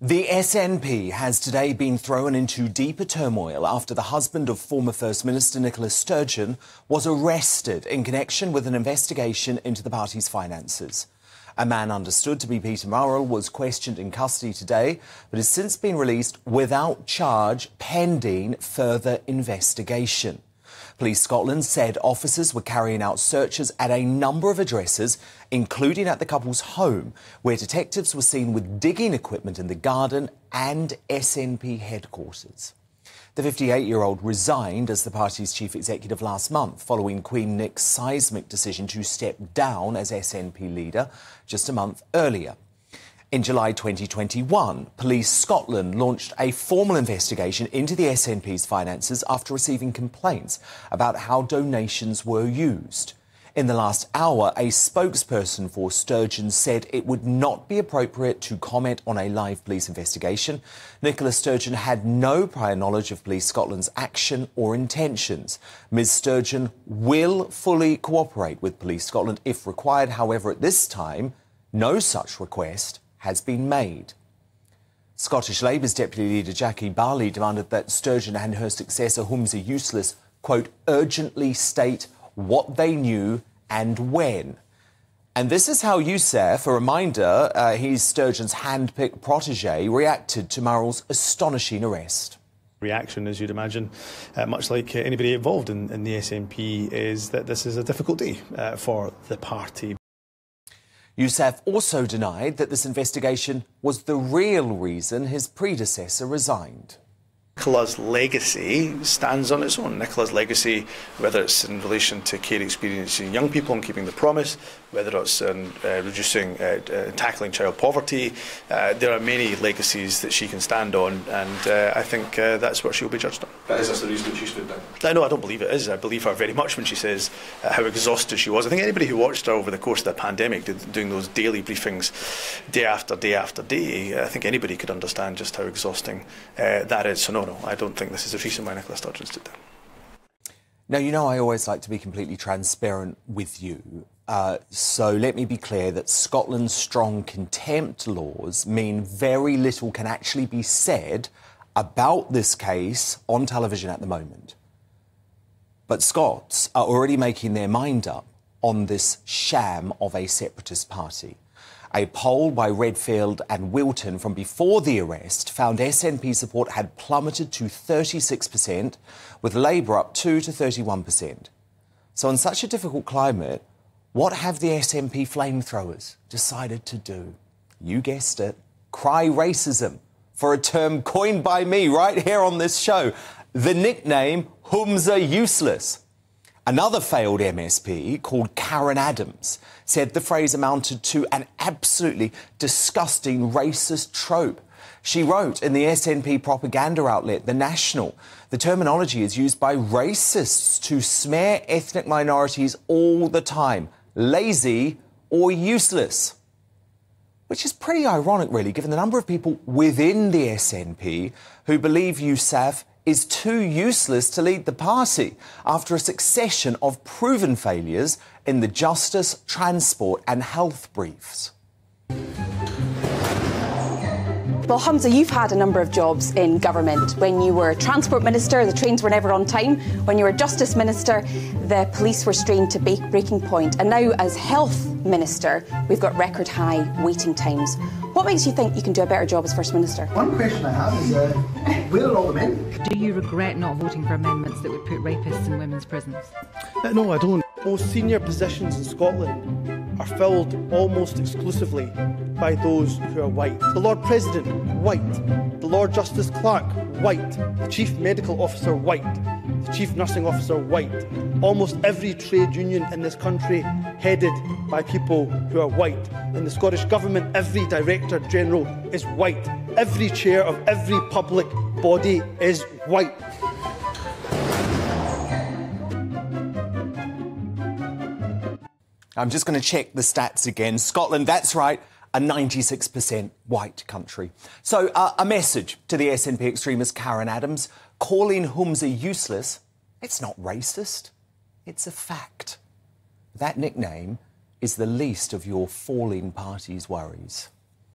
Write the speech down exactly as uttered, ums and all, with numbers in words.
The S N P has today been thrown into deeper turmoil after the husband of former First Minister Nicola Sturgeon was arrested in connection with an investigation into the party's finances. A man understood to be Peter Murrell was questioned in custody today, but has since been released without charge pending further investigation. Police Scotland said officers were carrying out searches at a number of addresses, including at the couple's home, where detectives were seen with digging equipment in the garden and S N P headquarters. The fifty-eight-year-old resigned as the party's chief executive last month following Queen Nic's seismic decision to step down as S N P leader just a month earlier. In July twenty twenty-one, Police Scotland launched a formal investigation into the S N P's finances after receiving complaints about how donations were used. In the last hour, a spokesperson for Sturgeon said it would not be appropriate to comment on a live police investigation. Nicola Sturgeon had no prior knowledge of Police Scotland's action or intentions. Ms Sturgeon will fully cooperate with Police Scotland if required. However, at this time, no such request has been made. Scottish Labour's Deputy Leader Jackie Bailey demanded that Sturgeon and her successor Humza Yousaf, quote, urgently state what they knew and when. And this is how Yousaf, a reminder, uh, he's Sturgeon's hand-picked protégé, reacted to Murrell's astonishing arrest. Reaction, as you'd imagine, uh, much like uh, anybody involved in, in the S N P, is that this is a difficult day uh, for the party. Yousaf also denied that this investigation was the real reason his predecessor resigned. Nicola's legacy stands on its own. Nicola's legacy, whether it's in relation to care experience in young people and keeping the promise, whether it's in uh, reducing uh, uh, tackling child poverty, uh, there are many legacies that she can stand on, and uh, I think uh, that's what she'll be judged on. That is the reason she stood down? I know, I don't believe it is. I believe her very much when she says uh, how exhausted she was. I think anybody who watched her over the course of the pandemic, did, doing those daily briefings day after day after day, I think anybody could understand just how exhausting uh, that is. So no, no, I don't think this is the reason why Nicola Sturgeon stood down. Now, you know I always like to be completely transparent with you. Uh, so let me be clear that Scotland's strong contempt laws mean very little can actually be said about this case on television at the moment. But Scots are already making their mind up on this sham of a separatist party. A poll by Redfield and Wilton from before the arrest found S N P support had plummeted to thirty-six percent, with Labour up two to thirty-one percent. So in such a difficult climate, what have the S N P flamethrowers decided to do? You guessed it. Cry racism, for a term coined by me right here on this show. The nickname Humza Yousaf. Another failed M S P, called Karen Adams, said the phrase amounted to an absolutely disgusting racist trope. She wrote in the S N P propaganda outlet, The National, the terminology is used by racists to smear ethnic minorities all the time, lazy or useless. Which is pretty ironic, really, given the number of people within the S N P who believe Yousaf is too useless to lead the party after a succession of proven failures in the justice, transport and health briefs. Well, Humza, you've had a number of jobs in government. When you were Transport Minister, the trains were never on time. When you were Justice Minister, the police were strained to breaking point. And now, as Health Minister, we've got record high waiting times. What makes you think you can do a better job as First Minister? One question I have is, uh, where are all the men? Do you regret not voting for amendments that would put rapists in women's prisons? Uh, no, I don't. Most senior positions in Scotland are filled almost exclusively by those who are white. The Lord President, white. The Lord Justice Clerk, white. The Chief Medical Officer, white. The Chief Nursing Officer, white. Almost every trade union in this country headed by people who are white. In the Scottish Government, every Director General is white. Every chair of every public body is white. I'm just going to check the stats again. Scotland, that's right, a ninety-six percent white country. So uh, a message to the S N P extremist Karen Adams, calling Humza useless, it's not racist, it's a fact. That nickname is the least of your falling party's worries.